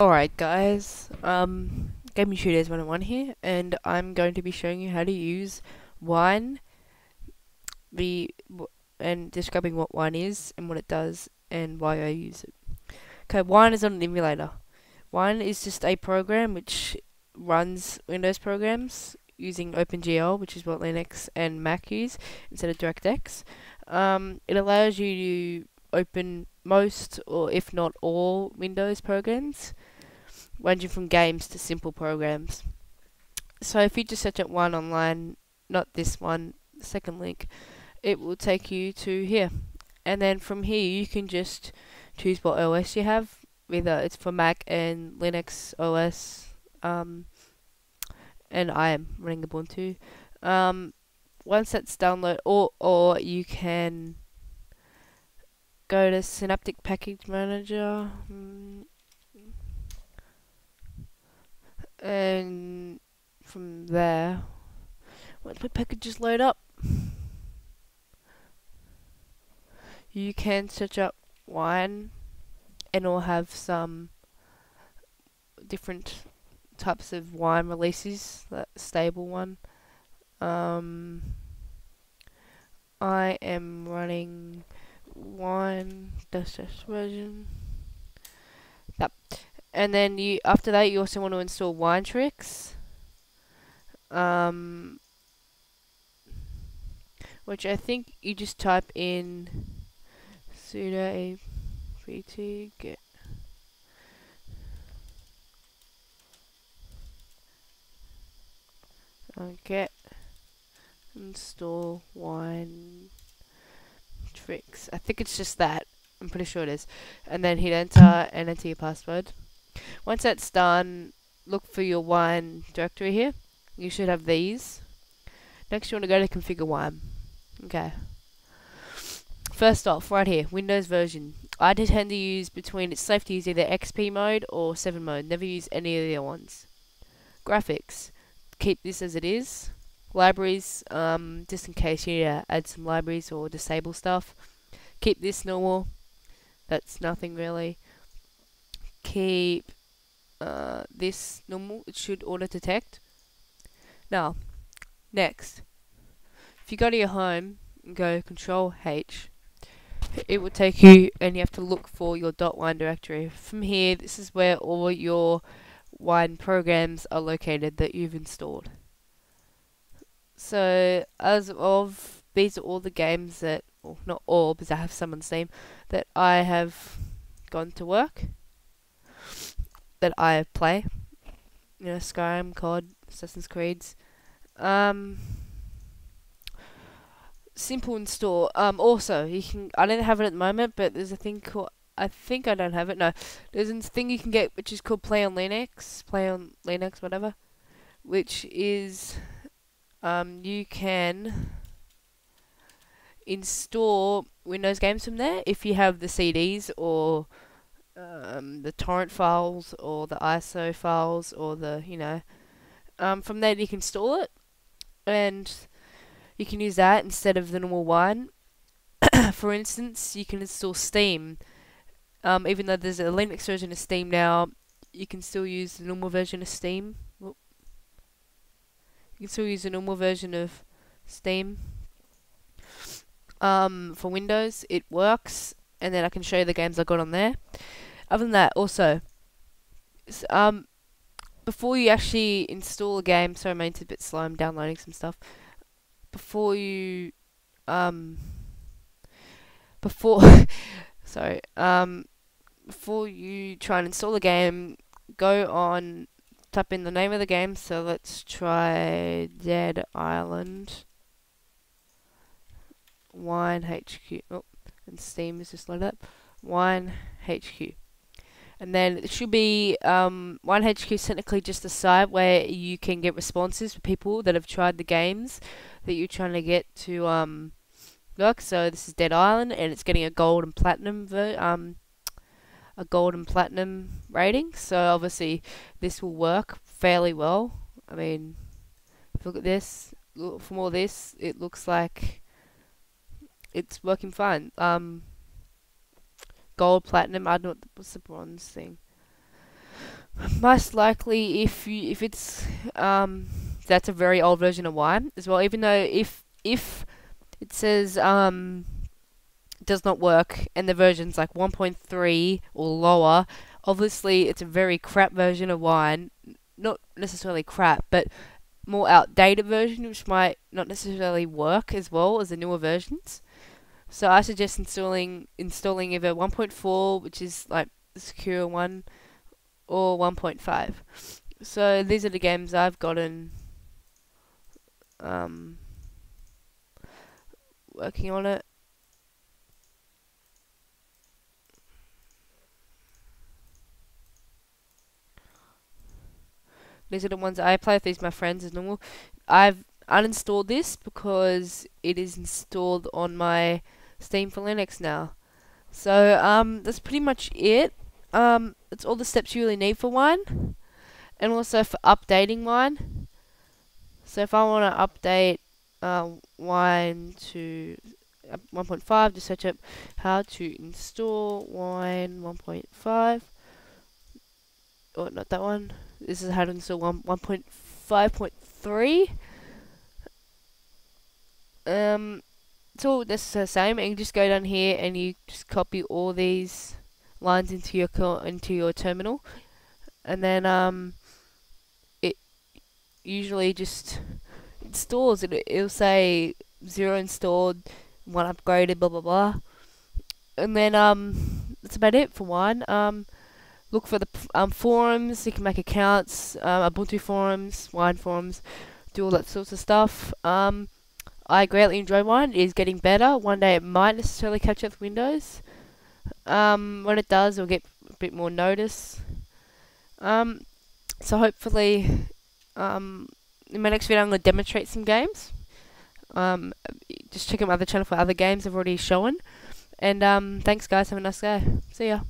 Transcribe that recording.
Alright guys, GameShooters101 here, and I'm going to be showing you how to use Wine, and describing what Wine is and what it does and why I use it. Okay, Wine is not an emulator. Wine is just a program which runs Windows programs using OpenGL, which is what Linux and Mac use, instead of DirectX. It allows you to open most, or if not all, Windows programs, ranging from games to simple programs. So if you just search at Wine online, not this one, the second link, it will take you to here. And then from here you can just choose what OS you have, whether it's for Mac and Linux OS, and I am running Ubuntu. Once that's downloaded, or you can go to Synaptic Package Manager, and from there, once my packages load up, you can search up Wine, and it'll have some different types of Wine releases, that stable one. I am running Wine version. Yep. And then after that you also want to install Wine Tricks, which I think you just type in sudo apt get. Get install Wine Tricks. I think it's just that. I'm pretty sure it is. And then hit enter and enter your password. Once that's done, look for your Wine directory here. You should have these. Next you want to go to configure Wine. Okay. First off, right here, Windows version. I tend to use it's safe to use either XP mode or 7 mode. Never use any of the other ones. Graphics. Keep this as it is. Libraries, just in case you need to add some libraries or disable stuff. Keep this normal. That's nothing really. Keep this normal. It should auto detect. Now, next, if you go to your home and go Control H, it will take you, and you have to look for your .wine directory. From here, this is where all your Wine programs are located that you've installed. So, as of, these are all the games that, well, not all, because I have some on Steam, that I have gone to work, that I play. You know, Skyrim, COD, Assassin's Creed. Simple install. Also, you can, I don't have it at the moment, but there's a thing called, there's a thing you can get which is called Play on Linux, whatever, which is, you can install Windows games from there if you have the CDs or the torrent files or the ISO files or the, you know, from there you can install it and you can use that instead of the normal Wine. For instance, you can install Steam. Even though there's a Linux version of Steam now, you can still use the normal version of Steam. For Windows, it works, and then I can show you the games I got on there. Other than that, also, before you actually install a game, sorry, my internet's a bit slow, I'm downloading some stuff. Before you try and install the game, go on, type in the name of the game. So let's try Dead Island, Wine HQ, oh, and Steam is just loaded up, Wine HQ. And then it should be, Wine HQ is technically just a site where you can get responses for people that have tried the games that you're trying to get to, look, so this is Dead Island, and it's getting a gold and platinum rating. So obviously this will work fairly well. I mean, if you look at this, look, from all this, it looks like it's working fine. Gold, platinum. I don't know what's the bronze thing. most likely if it's that's a very old version of Wine as well. Even though if it says does not work and the version's like 1.3 or lower, obviously it's a very crap version of Wine. Not necessarily crap, but more outdated version, which might not necessarily work as well as the newer versions. So I suggest installing either 1.4, which is like the secure one, or 1.5. So these are the games I've gotten working on it. These are the ones I play with these my friends as normal. I've uninstalled this because it is installed on my Steam for Linux now. So that's pretty much it. It's all the steps you really need for Wine, and also for updating Wine. So if I want to update Wine to 1.5, just search up how to install Wine 1.5. Oh, not that one. This is how to install 1.5.3. It's all the same, and you just go down here and you just copy all these lines into your terminal, and then it usually just installs it. It'll say 0 installed, 1 upgraded, blah blah blah, and then that's about it for Wine. Look for the forums. You can make accounts, Ubuntu forums, Wine forums, do all that sorts of stuff. I greatly enjoy Wine. It is getting better. One day it might necessarily catch up with Windows. When it does, it'll get a bit more notice. So hopefully, in my next video, I'm going to demonstrate some games. Just check out my other channel for other games I've already shown. And thanks, guys. Have a nice day. See ya.